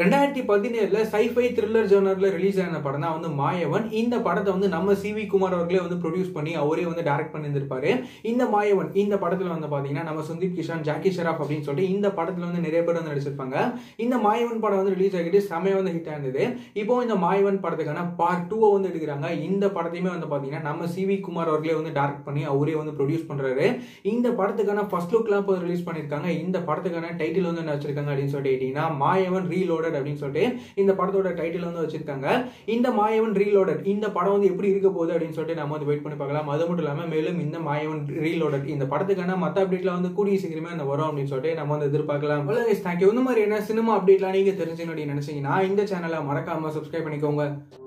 2017 sci-fi thriller genre release ஆன படம் தான் வந்து மாயவன். இந்த படத்தை வந்து நம்ம சிவி குமார் அவர்களே வந்து ப்ரொடியூஸ் பண்ணி அவரே வந்து டைரக்ட் பண்ணியிருப்பாரு. இந்த மாயவன் இந்த படத்துல வந்து பாத்தீங்கன்னா நம்ம சுந்தீப் கிஷான், ஜாக்கி ஷெராப் அப்படின்னு சொல்லிட்டு இந்த படத்துல வந்து நிறைய பேர் வந்து நடிச்சிருப்பாங்க. இந்த மாயவன் படம் வந்து ரிலீஸ் ஆகிட்டு செமையா வந்து ஹிட் ஆனது. இப்போ இந்த மாயவன் படத்துக்கான பார்ட் 2 வந்து எடுக்கிறாங்க. இந்த படத்தையுமே வந்து பாத்தீங்கன்னா நம்ம சிவி குமார் அவர்களே வந்து டைரக்ட் பண்ணி அவரே வந்து ப்ரொடியூஸ் பண்றாரு. இந்த படத்துக்கான ஃபர்ஸ்ட் லுக்லாம் இப்போ ரிலீஸ் பண்ணிருக்காங்க. இந்த படத்துக்கான டைட்டில் வந்து என்ன வச்சிருக்காங்க அப்படின்னு சொல்லிட்டீங்கன்னா மாயவன் ரீலோட் அப்படின்னு சொல்லிட்டு இந்த படத்தோட டைட்டில் வந்து வச்சிருக்காங்க. இந்த மாயவன் ரீலோடட் இந்த படம் வந்து எப்படி இருக்க போகுது அப்படின்னு சொல்லிட்டு நம்ம வந்து வெயிட் பண்ணி பார்க்கலாம். அது மட்டும் இல்லாமல் மேலும் இந்த மாயவன் ரீலோடட் இந்த படத்துக்கான மற்ற அப்டேட்லாம் வந்து கூடிய சீக்கிரமே அந்த வரும் அப்படின்னு சொல்லிட்டு நம்ம வந்து எதிர்பார்க்கலாம். தேங்க்யூ. இந்த மாதிரியான சினிமா அப்டேட்லாம் நீங்க தெரிஞ்சுக்கணும்னு நினைச்சீங்கன்னா இந்த சேனலை மறக்காம சப்ஸ்கிரைப் பண்ணிக்கோங்க.